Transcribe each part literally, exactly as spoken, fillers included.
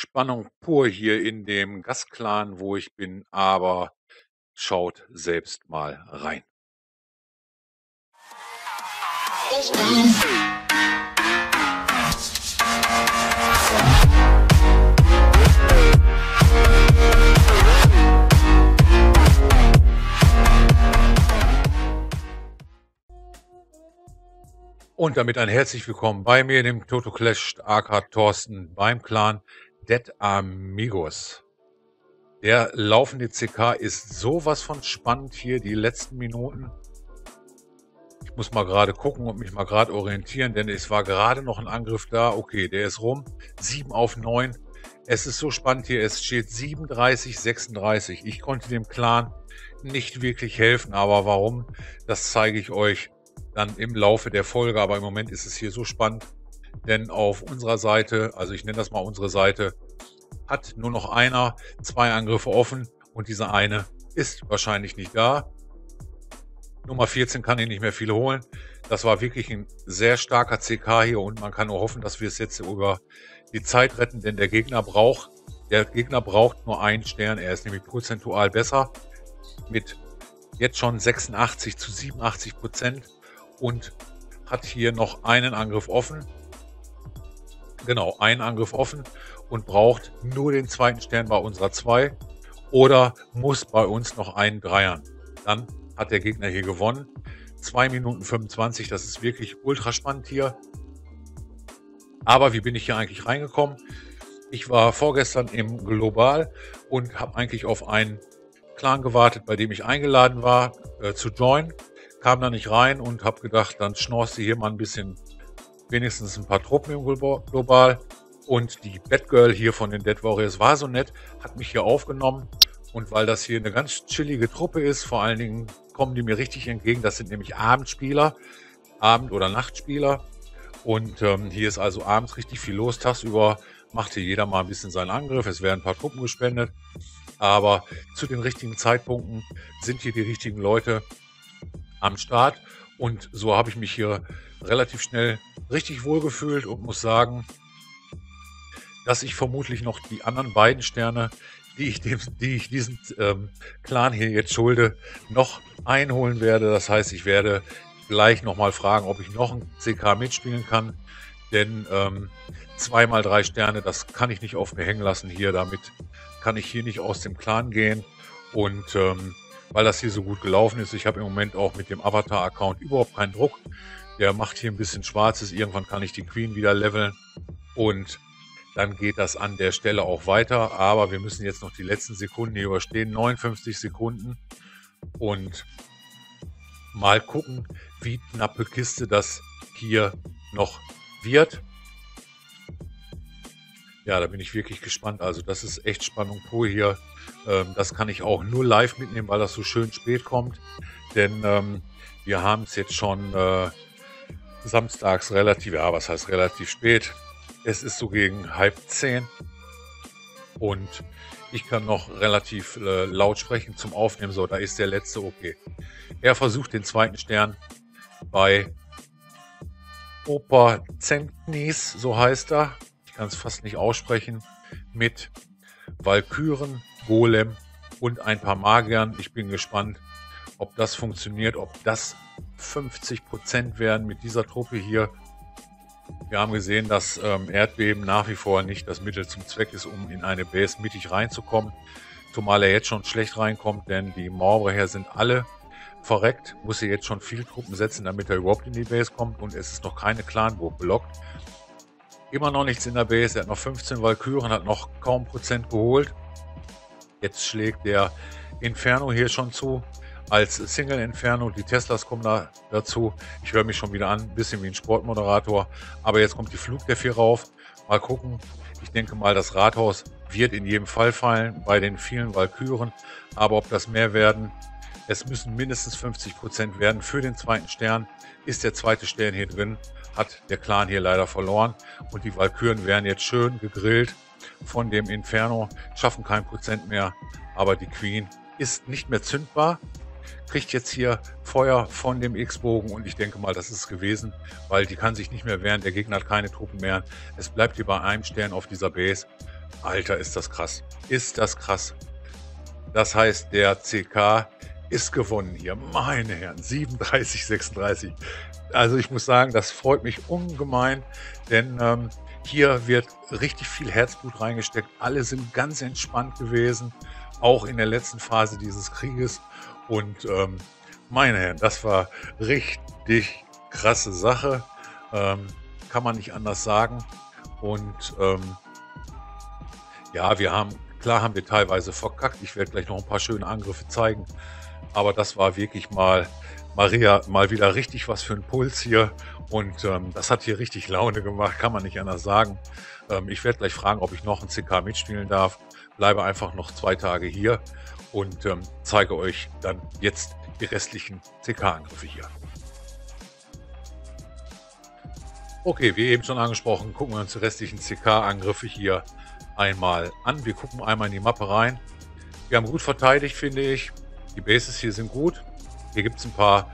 Spannung pur hier in dem Gastclan, wo ich bin, aber schaut selbst mal rein. Ich bin Und damit ein herzlich willkommen bei mir, dem Toto Clash, aka Thorsten, beim Clan Dead Amigos. Der laufende C K ist sowas von spannend hier, die letzten Minuten. Ich muss mal gerade gucken und mich mal gerade orientieren, denn es war gerade noch ein Angriff da. Okay, der ist rum. sieben auf neun. Es ist so spannend hier, es steht siebenunddreißig, sechsunddreißig. Ich konnte dem Clan nicht wirklich helfen, aber warum, das zeige ich euch dann im Laufe der Folge, aber im Moment ist es hier so spannend, denn auf unserer Seite, also ich nenne das mal unsere Seite, hat nur noch einer zwei Angriffe offen und dieser eine ist wahrscheinlich nicht da. Nummer vierzehn kann ihn nicht mehr viel holen. Das war wirklich ein sehr starker C K hier und man kann nur hoffen, dass wir es jetzt über die Zeit retten, denn der Gegner braucht, der Gegner braucht nur einen Stern. Er ist nämlich prozentual besser mit jetzt schon sechsundachtzig zu siebenundachtzig Prozent. Und hat hier noch einen Angriff offen. Genau, einen Angriff offen und braucht nur den zweiten Stern bei unserer zwei oder muss bei uns noch einen Dreiern. Dann hat der Gegner hier gewonnen. zwei Minuten fünfundzwanzig, das ist wirklich ultra spannend hier. Aber wie bin ich hier eigentlich reingekommen? Ich war vorgestern im Global und habe eigentlich auf einen Clan gewartet, bei dem ich eingeladen war, äh, zu joinen. Kam da nicht rein und habe gedacht, dann schnorst du hier mal ein bisschen, wenigstens ein paar Truppen im Global. Und die Batgirl hier von den Dead Warriors war so nett, hat mich hier aufgenommen. Und weil das hier eine ganz chillige Truppe ist, vor allen Dingen kommen die mir richtig entgegen. Das sind nämlich Abendspieler, Abend- oder Nachtspieler. Und ähm, hier ist also abends richtig viel los. Tagsüber macht hier jeder mal ein bisschen seinen Angriff. Es werden ein paar Truppen gespendet. Aber zu den richtigen Zeitpunkten sind hier die richtigen Leute am Start und so habe ich mich hier relativ schnell richtig wohl gefühlt und muss sagen, dass ich vermutlich noch die anderen beiden Sterne, die ich, dem, die ich diesem ähm, Clan hier jetzt schulde, noch einholen werde. Das heißt, ich werde gleich nochmal fragen, ob ich noch ein C K mitspielen kann, denn ähm, zweimal drei Sterne, das kann ich nicht auf mir hängen lassen hier, damit kann ich hier nicht aus dem Clan gehen und ähm, weil das hier so gut gelaufen ist. Ich habe im Moment auch mit dem Avatar-Account überhaupt keinen Druck. Der macht hier ein bisschen Schwarzes. Irgendwann kann ich die Queen wieder leveln. Und dann geht das an der Stelle auch weiter. Aber wir müssen jetzt noch die letzten Sekunden hier überstehen. neunundfünfzig Sekunden. Und mal gucken, wie knappe Kiste das hier noch wird. Ja, da bin ich wirklich gespannt. Also das ist echt Spannung pur hier. Ähm, das kann ich auch nur live mitnehmen, weil das so schön spät kommt. Denn ähm, wir haben es jetzt schon äh, samstags relativ, ja, was heißt relativ spät. Es ist so gegen halb zehn. Und ich kann noch relativ äh, laut sprechen zum Aufnehmen. So, da ist der letzte, okay. Er versucht den zweiten Stern bei Opa Zentnis, so heißt er. Kann es fast nicht aussprechen, mit Walküren, Golem und ein paar Magiern. Ich bin gespannt, ob das funktioniert, ob das fünfzig Prozent werden mit dieser Truppe hier. Wir haben gesehen, dass ähm, Erdbeben nach wie vor nicht das Mittel zum Zweck ist, um in eine Base mittig reinzukommen. Zumal er jetzt schon schlecht reinkommt, denn die Mauerbrecher sind alle verreckt. Muss er jetzt schon viele Truppen setzen, damit er überhaupt in die Base kommt und es ist noch keine Clanburg blockt. Immer noch nichts in der Base, er hat noch fünfzehn Walküren, hat noch kaum Prozent geholt. Jetzt schlägt der Inferno hier schon zu, als Single Inferno, die Teslas kommen da dazu. Ich höre mich schon wieder an, ein bisschen wie ein Sportmoderator, aber jetzt kommt die Flug der vier rauf. Mal gucken, ich denke mal, das Rathaus wird in jedem Fall fallen, bei den vielen Walküren. Aber ob das mehr werden, es müssen mindestens fünfzig Prozent werden. Für den zweiten Stern ist der zweite Stern hier drin. Hat der Clan hier leider verloren und die Walküren werden jetzt schön gegrillt von dem Inferno, schaffen kein Prozent mehr, aber die Queen ist nicht mehr zündbar, kriegt jetzt hier Feuer von dem X-Bogen und ich denke mal, das ist es gewesen, weil die kann sich nicht mehr wehren, der Gegner hat keine Truppen mehr, es bleibt hier bei einem Stern auf dieser Base Alter, ist das krass. Ist das krass. Das heißt, der C K ist gewonnen hier. Meine Herren, siebenunddreißig, sechsunddreißig. Also ich muss sagen, das freut mich ungemein, denn ähm, hier wird richtig viel Herzblut reingesteckt. Alle sind ganz entspannt gewesen, auch in der letzten Phase dieses Krieges. Und ähm, meine Herren, das war richtig krasse Sache. Ähm, kann man nicht anders sagen. Und ähm, ja, wir haben, klar haben wir teilweise verkackt. Ich werde gleich noch ein paar schöne Angriffe zeigen. Aber das war wirklich mal, Maria, mal wieder richtig was für ein Puls hier. Und ähm, das hat hier richtig Laune gemacht, kann man nicht anders sagen. Ähm, ich werde gleich fragen, ob ich noch ein C K mitspielen darf. Bleibe einfach noch zwei Tage hier und ähm, zeige euch dann jetzt die restlichen C K-Angriffe hier. Okay, wie eben schon angesprochen, gucken wir uns die restlichen C K-Angriffe hier einmal an. Wir gucken einmal in die Mappe rein. Wir haben gut verteidigt, finde ich. Die Bases hier sind gut. Hier gibt es ein paar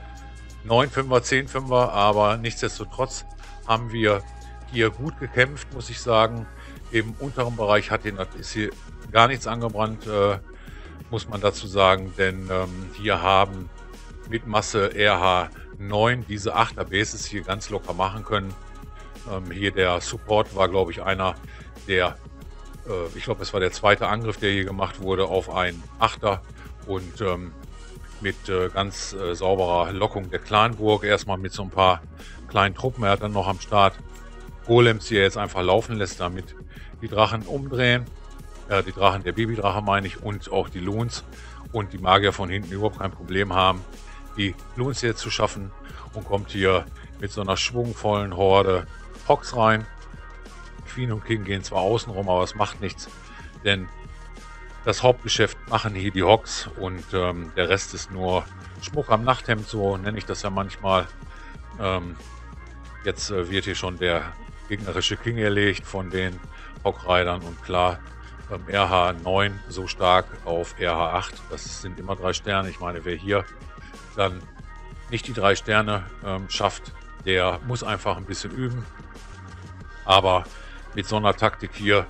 neun Fünfer, zehn Fünfer, aber nichtsdestotrotz haben wir hier gut gekämpft, muss ich sagen. Im unteren Bereich hat hier, ist hier gar nichts angebrannt, äh, muss man dazu sagen, denn ähm, hier haben mit Masse R H neun diese Achter-Bases hier ganz locker machen können. Ähm, hier der Support war, glaube ich, einer der, äh, ich glaube, es war der zweite Angriff, der hier gemacht wurde auf einen Achter. Und ähm, mit äh, ganz äh, sauberer Lockung der Clanburg. Erstmal mit so ein paar kleinen Truppen. Er hat dann noch am Start Golems, die er jetzt einfach laufen lässt, damit die Drachen umdrehen. Äh, die Drachen, der Babydrache meine ich, und auch die Loons. Und die Magier von hinten überhaupt kein Problem haben, die Loons jetzt zu schaffen. Und kommt hier mit so einer schwungvollen Horde Hawks rein. Queen und King gehen zwar außen rum, aber es macht nichts. Denn das Hauptgeschäft machen hier die Hawks und ähm, der Rest ist nur Schmuck am Nachthemd, so nenne ich das ja manchmal. Ähm, jetzt äh, wird hier schon der gegnerische King erlegt von den Hawk-Reitern und klar, ähm, R H neun so stark auf R H acht, das sind immer drei Sterne. Ich meine, wer hier dann nicht die drei Sterne ähm, schafft, der muss einfach ein bisschen üben. Aber mit so einer Taktik hier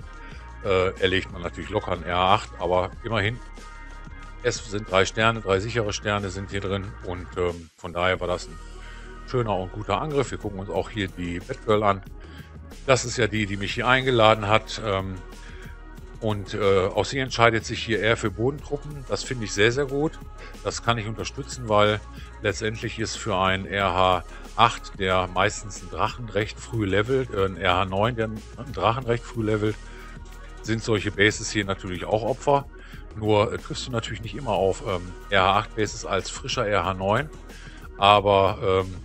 erlegt man natürlich locker einen R acht, aber immerhin, es sind drei Sterne, drei sichere Sterne sind hier drin und ähm, von daher war das ein schöner und guter Angriff. Wir gucken uns auch hier die Batgirl an. Das ist ja die, die mich hier eingeladen hat ähm, und äh, auch sie entscheidet sich hier eher für Bodentruppen. Das finde ich sehr, sehr gut. Das kann ich unterstützen, weil letztendlich ist für einen R H acht, der meistens einen Drachen recht früh levelt, äh, ein R H neun, der einen Drachen recht früh levelt, sind solche Bases hier natürlich auch Opfer. Nur äh, triffst du natürlich nicht immer auf ähm, R H acht Bases als frischer R H neun. Aber ähm,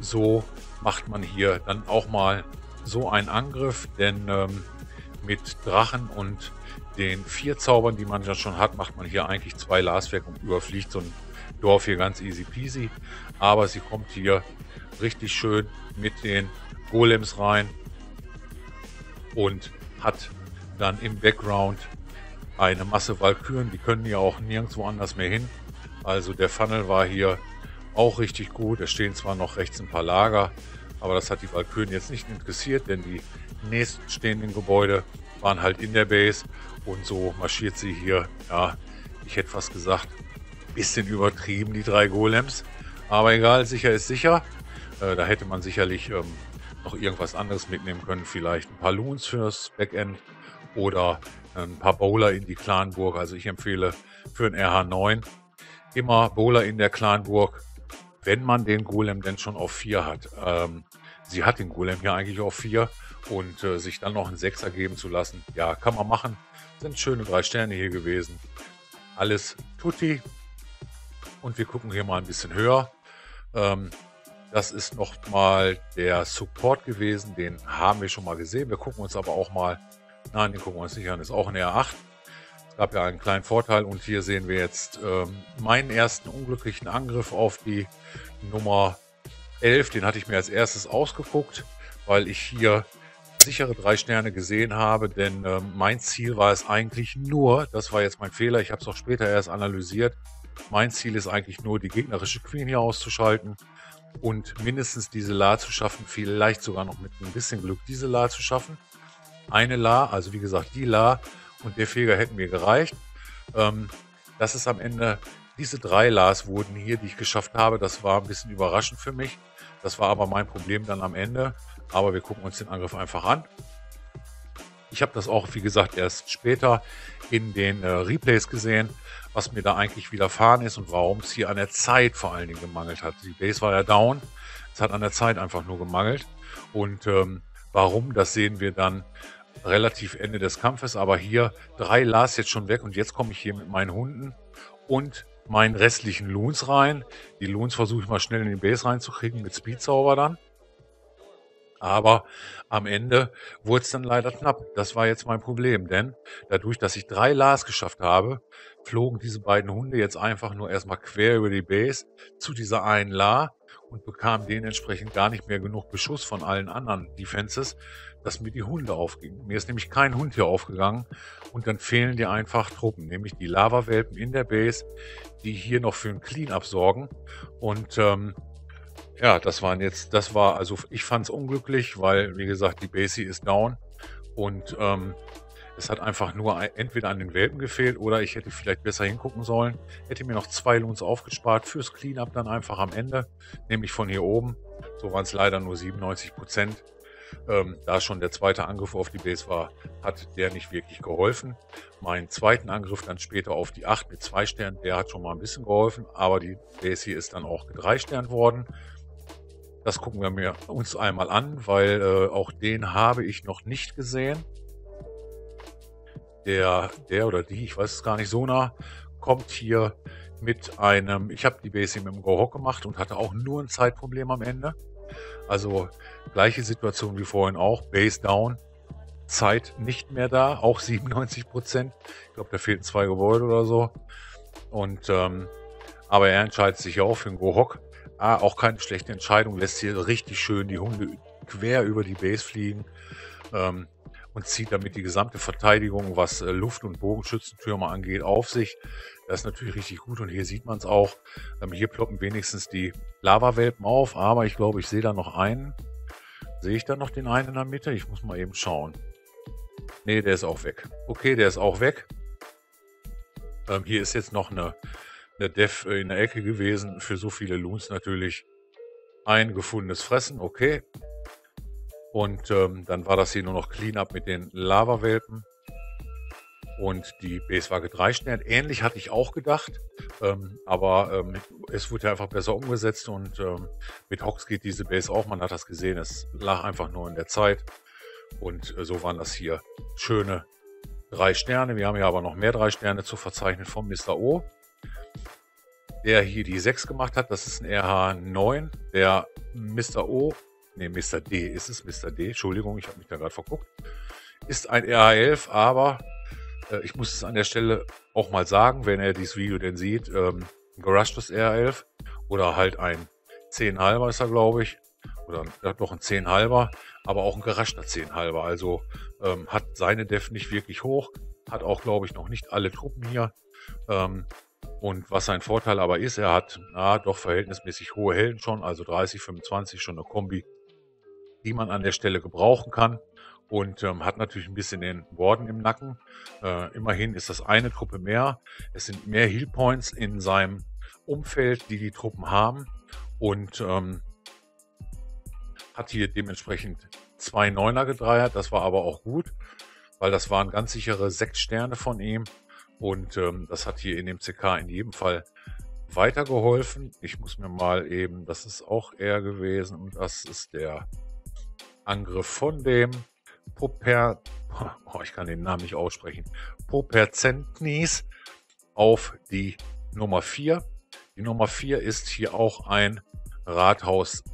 so macht man hier dann auch mal so einen Angriff. Denn ähm, mit Drachen und den vier Zaubern, die man ja schon hat, macht man hier eigentlich zwei Laswerk und überfliegt so ein Dorf hier ganz easy peasy. Aber sie kommt hier richtig schön mit den Golems rein und hat dann im Background eine Masse Walküren, die können ja auch nirgendwo anders mehr hin. Also der Funnel war hier auch richtig gut. Es stehen zwar noch rechts ein paar Lager, aber das hat die Walküren jetzt nicht interessiert, denn die nächststehenden Gebäude waren halt in der Base und so marschiert sie hier, ja, ich hätte fast gesagt, ein bisschen übertrieben, die drei Golems. Aber egal, sicher ist sicher. Äh, da hätte man sicherlich ähm, noch irgendwas anderes mitnehmen können, vielleicht ein paar Loons fürs Backend oder ein paar Bowler in die Clanburg. Also ich empfehle für ein R H neun immer Bowler in der Clanburg, wenn man den Golem denn schon auf vier hat. Ähm, sie hat den Golem hier eigentlich auf vier und äh, sich dann noch einen Sechser geben zu lassen, ja, kann man machen. Sind schöne drei Sterne hier gewesen. Alles tutti. Und wir gucken hier mal ein bisschen höher. Ähm, das ist nochmal der Support gewesen, den haben wir schon mal gesehen. Wir gucken uns aber auch mal Nein, den gucken wir uns nicht an. Ist auch ein R acht. Es gab ja einen kleinen Vorteil. Und hier sehen wir jetzt ähm, meinen ersten unglücklichen Angriff auf die Nummer elf. Den hatte ich mir als erstes ausgeguckt, weil ich hier sichere drei Sterne gesehen habe. Denn ähm, mein Ziel war es eigentlich nur, das war jetzt mein Fehler, ich habe es auch später erst analysiert, mein Ziel ist eigentlich nur, die gegnerische Queen hier auszuschalten und mindestens diese La zu schaffen, vielleicht sogar noch mit ein bisschen Glück diese La zu schaffen. Eine La, also wie gesagt die La und der Feger hätten mir gereicht. Ähm, das ist am Ende, diese drei Las wurden hier, die ich geschafft habe. Das war ein bisschen überraschend für mich. Das war aber mein Problem dann am Ende. Aber wir gucken uns den Angriff einfach an. Ich habe das auch, wie gesagt, erst später in den äh, Replays gesehen, was mir da eigentlich widerfahren ist und warum es hier an der Zeit vor allen Dingen gemangelt hat. Die Base war ja down, es hat an der Zeit einfach nur gemangelt. Und ähm, warum, das sehen wir dann relativ Ende des Kampfes. Aber hier drei Las jetzt schon weg und jetzt komme ich hier mit meinen Hunden und meinen restlichen Loons rein. Die Loons versuche ich mal schnell in die Base reinzukriegen mit Speedzauber dann. Aber am Ende wurde es dann leider knapp. Das war jetzt mein Problem, denn dadurch, dass ich drei Las geschafft habe, flogen diese beiden Hunde jetzt einfach nur erstmal quer über die Base zu dieser einen La und bekamen dementsprechend gar nicht mehr genug Beschuss von allen anderen Defenses, dass mir die Hunde aufgingen. Mir ist nämlich kein Hund hier aufgegangen und dann fehlen dir einfach Truppen, nämlich die Lava-Welpen in der Base, die hier noch für ein Clean-Up sorgen und ähm, ja, das waren jetzt, das war, also ich fand es unglücklich, weil, wie gesagt, die Basie ist down und ähm, es hat einfach nur entweder an den Welpen gefehlt oder ich hätte vielleicht besser hingucken sollen. Hätte mir noch zwei Loons aufgespart fürs Cleanup dann einfach am Ende, nämlich von hier oben. So waren es leider nur siebenundneunzig Prozent. Ähm, da schon der zweite Angriff auf die Base war, hat der nicht wirklich geholfen. Meinen zweiten Angriff dann später auf die acht mit zwei Sternen, der hat schon mal ein bisschen geholfen, aber die Base hier ist dann auch drei Sterne worden. Das gucken wir mir uns einmal an, weil äh, auch den habe ich noch nicht gesehen. Der, der oder die, ich weiß es gar nicht, Sona kommt hier mit einem, ich habe die Base mit dem Gohog gemacht und hatte auch nur ein Zeitproblem am Ende. Also gleiche Situation wie vorhin auch, Base down, Zeit nicht mehr da, auch siebenundneunzig Prozent. Ich glaube, da fehlten zwei Gebäude oder so. Und, ähm, aber er entscheidet sich ja auch für den Gohog. Ah, auch keine schlechte Entscheidung, lässt hier richtig schön die Hunde quer über die Base fliegen ähm, und zieht damit die gesamte Verteidigung, was äh, Luft- und Bogenschützentürme angeht, auf sich. Das ist natürlich richtig gut und hier sieht man es auch. Ähm, hier ploppen wenigstens die Lava-Welpen auf, aber ich glaube, ich sehe da noch einen. Sehe ich da noch den einen in der Mitte? Ich muss mal eben schauen. Ne, der ist auch weg. Okay, der ist auch weg. Ähm, hier ist jetzt noch eine... der Def in der Ecke gewesen, für so viele Loons natürlich ein gefundenes Fressen, okay. Und ähm, dann war das hier nur noch Cleanup mit den Lava-Welpen und die Base war gedreistert. Ähnlich hatte ich auch gedacht, ähm, aber ähm, es wurde ja einfach besser umgesetzt und ähm, mit Hox geht diese Base auf, man hat das gesehen, es lag einfach nur in der Zeit und äh, so waren das hier schöne drei Sterne. Wir haben ja aber noch mehr drei Sterne zu verzeichnen von Mister O, der hier die sechs gemacht hat, das ist ein R H neun, der Mister O, ne Mister D ist es, Mister D, Entschuldigung, ich habe mich da gerade verguckt, ist ein R H elf, aber äh, ich muss es an der Stelle auch mal sagen, wenn er dieses Video denn sieht, ähm, ein gerushtes R H elf oder halt ein zehn halber ist er, glaube ich, oder hat doch ein zehn halber, aber auch ein gerushter zehn halber, also ähm, hat seine Def nicht wirklich hoch, hat auch, glaube ich, noch nicht alle Truppen hier, ähm, und was sein Vorteil aber ist, er hat na, doch verhältnismäßig hohe Helden schon, also dreißig, fünfundzwanzig, schon eine Kombi, die man an der Stelle gebrauchen kann. Und ähm, hat natürlich ein bisschen den Warden im Nacken. Äh, immerhin ist das eine Truppe mehr. Es sind mehr Heal Points in seinem Umfeld, die die Truppen haben. Und ähm, hat hier dementsprechend zwei Neuner gedreiert. Das war aber auch gut, weil das waren ganz sichere sechs Sterne von ihm. Und ähm, das hat hier in dem C K in jedem Fall weitergeholfen. Ich muss mir mal eben, das ist auch er gewesen und das ist der Angriff von dem Poper, oh, ich kann den Namen nicht aussprechen, Poperzentnis auf die Nummer vier. Die Nummer vier ist hier auch ein Rathaus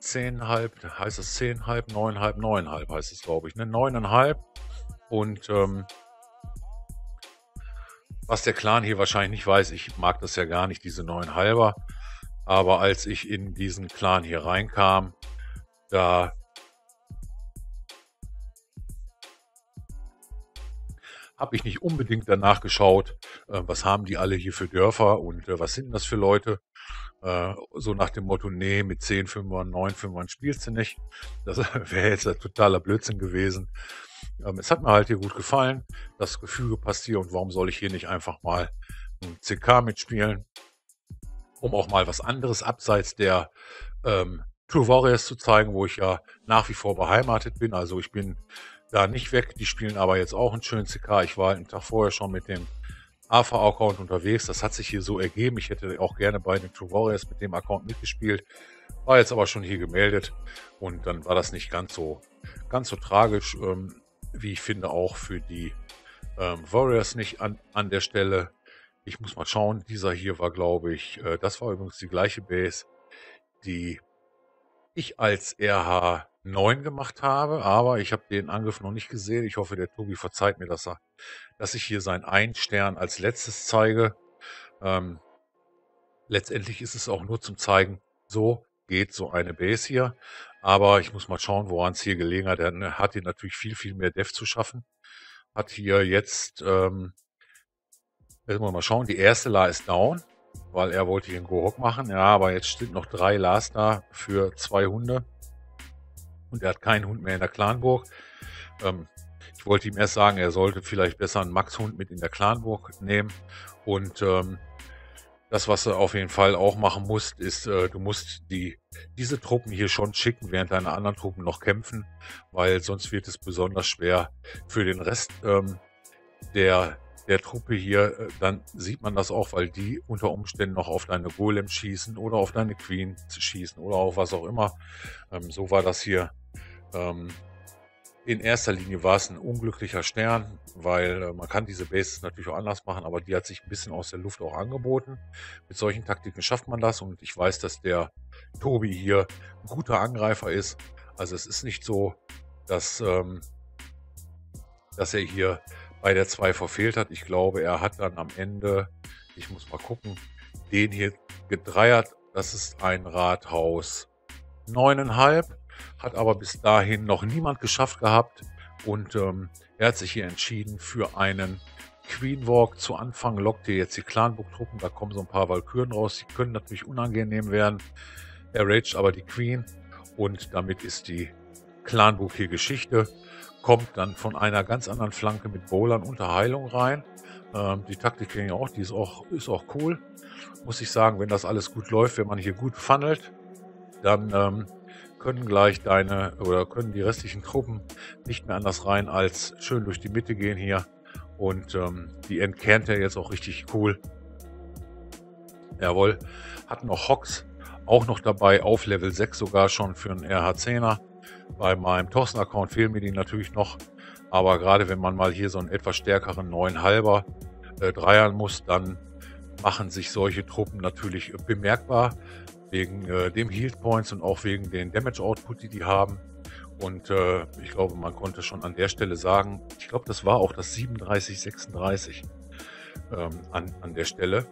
zehn halb, heißt es zehn halb, neun halb, neun halb heißt es, glaube ich, ne? neun halb und ähm, was der Clan hier wahrscheinlich nicht weiß, ich mag das ja gar nicht, diese neuen Halber. Aber als ich in diesen Clan hier reinkam, da habe ich nicht unbedingt danach geschaut, was haben die alle hier für Dörfer und was sind das für Leute. Äh, so nach dem Motto, nee, mit zehn Fünfern, neun Fünfern spielst du nicht. Das wäre jetzt ein totaler Blödsinn gewesen. Ähm, es hat mir halt hier gut gefallen. Das Gefüge passt hier und warum soll ich hier nicht einfach mal ein C K mitspielen, um auch mal was anderes abseits der ähm, True Warriors zu zeigen, wo ich ja nach wie vor beheimatet bin. Also ich bin da nicht weg. Die spielen aber jetzt auch einen schönen C K. Ich war halt einen Tag vorher schon mit dem A V-Account unterwegs. Das hat sich hier so ergeben. Ich hätte auch gerne bei den True Warriors mit dem Account mitgespielt. War jetzt aber schon hier gemeldet. Und dann war das nicht ganz so, ganz so tragisch, ähm, wie ich finde, auch für die ähm, Warriors nicht an, an der Stelle. Ich muss mal schauen. Dieser hier war, glaube ich, äh, das war übrigens die gleiche Base, die ich als R H neun gemacht habe, aber ich habe den Angriff noch nicht gesehen. Ich hoffe, der Tobi verzeiht mir, dass er, dass ich hier seinen Ein-Stern als letztes zeige. Ähm, letztendlich ist es auch nur zum Zeigen, so geht so eine Base hier. Aber ich muss mal schauen, woran es hier gelegen hat. Er hat hier natürlich viel, viel mehr Def zu schaffen. Hat hier jetzt, ähm, jetzt muss man mal schauen, die erste La ist down, weil er wollte hier einen Gohog machen. Ja, aber jetzt sind noch drei Las da für zwei Hunde. Und er hat keinen Hund mehr in der Clanburg. Ähm, ich wollte ihm erst sagen, er sollte vielleicht besser einen Max-Hund mit in der Clanburg nehmen. Und ähm, das, was du auf jeden Fall auch machen musst, ist, äh, du musst die, diese Truppen hier schon schicken, während deine anderen Truppen noch kämpfen, weil sonst wird es besonders schwer für den Rest ähm, der, der Truppe hier. Äh, dann sieht man das auch, weil die unter Umständen noch auf deine Golem schießen oder auf deine Queen schießen oder auf was auch immer. Ähm, so war das hier. In erster Linie war es ein unglücklicher Stern, weil man kann diese Bases natürlich auch anders machen, aber die hat sich ein bisschen aus der Luft auch angeboten. Mit solchen Taktiken schafft man das und ich weiß, dass der Tobi hier ein guter Angreifer ist. Also es ist nicht so, dass, dass er hier bei der zwei verfehlt hat. Ich glaube, er hat dann am Ende, ich muss mal gucken, den hier gedreiert. Das ist ein Rathaus neuneinhalb. Hat aber bis dahin noch niemand geschafft gehabt und ähm, er hat sich hier entschieden für einen Queen Walk. Zu Anfang lockt ihr jetzt die Clanburg-Truppen, da kommen so ein paar Walküren raus, die können natürlich unangenehm werden. Er raged aber die Queen und damit ist die Clanburg hier Geschichte. Kommt dann von einer ganz anderen Flanke mit Bowlern unter Heilung rein. Ähm, die Taktik kenne ich auch, die ist auch, ist auch cool. Muss ich sagen, wenn das alles gut läuft, wenn man hier gut funnelt, dann Ähm, können gleich deine oder können die restlichen Truppen nicht mehr anders rein als schön durch die Mitte gehen hier und ähm, die entkernt er jetzt auch richtig cool. Jawohl, hat noch Hox auch noch dabei, auf Level sechs sogar schon für einen R H zehner. Bei meinem Thorsten-Account fehlen mir die natürlich noch, aber gerade wenn man mal hier so einen etwas stärkeren neun Komma fünfer äh, dreiern muss, dann machen sich solche Truppen natürlich bemerkbar. Wegen äh, dem Heal Points und auch wegen den Damage Output, die die haben. Und äh, ich glaube, man konnte schon an der Stelle sagen, ich glaube, das war auch das siebenunddreißig sechsunddreißig ähm, an, an der Stelle.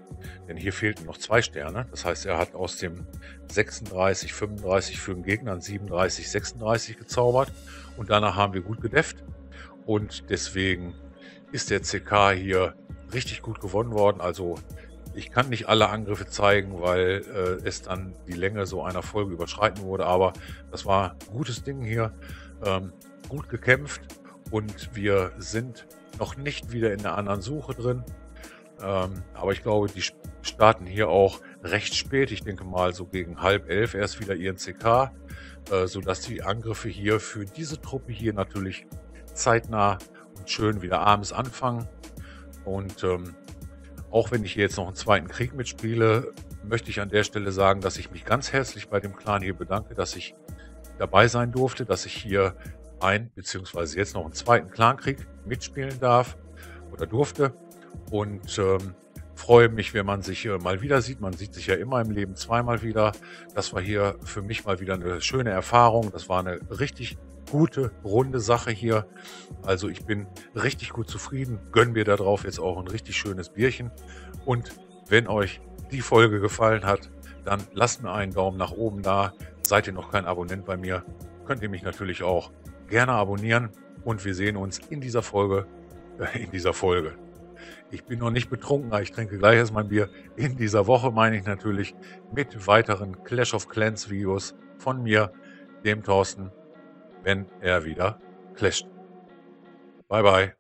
Denn hier fehlten noch zwei Sterne. Das heißt, er hat aus dem sechsunddreißig fünfunddreißig für den Gegner ein siebenunddreißig sechsunddreißig gezaubert. Und danach haben wir gut gedefft. Und deswegen ist der C K hier richtig gut gewonnen worden. Also ich kann nicht alle Angriffe zeigen, weil äh, es dann die Länge so einer Folge überschreiten würde, aber das war ein gutes Ding hier, ähm, gut gekämpft und wir sind noch nicht wieder in der anderen Suche drin, ähm, aber ich glaube, die starten hier auch recht spät, ich denke mal so gegen halb elf erst wieder ihren C K, äh, sodass die Angriffe hier für diese Truppe hier natürlich zeitnah und schön wieder abends anfangen und ähm, auch wenn ich hier jetzt noch einen zweiten Krieg mitspiele, möchte ich an der Stelle sagen, dass ich mich ganz herzlich bei dem Clan hier bedanke, dass ich dabei sein durfte, dass ich hier ein, beziehungsweise jetzt noch einen zweiten Clankrieg mitspielen darf oder durfte und ähm, freue mich, wenn man sich äh, mal wieder sieht. Man sieht sich ja immer im Leben zweimal wieder. Das war hier für mich mal wieder eine schöne Erfahrung. Das war eine richtig gute, runde Sache hier. Also ich bin richtig gut zufrieden. Gönnen wir darauf jetzt auch ein richtig schönes Bierchen. Und wenn euch die Folge gefallen hat, dann lasst mir einen Daumen nach oben da. Seid ihr noch kein Abonnent bei mir, könnt ihr mich natürlich auch gerne abonnieren. Und wir sehen uns in dieser Folge, äh, in dieser Folge, Ich bin noch nicht betrunken, aber ich trinke gleich erst mein Bier. In dieser Woche meine ich natürlich mit weiteren Clash of Clans Videos von mir, dem Thorsten, wenn er wieder clasht. Bye bye.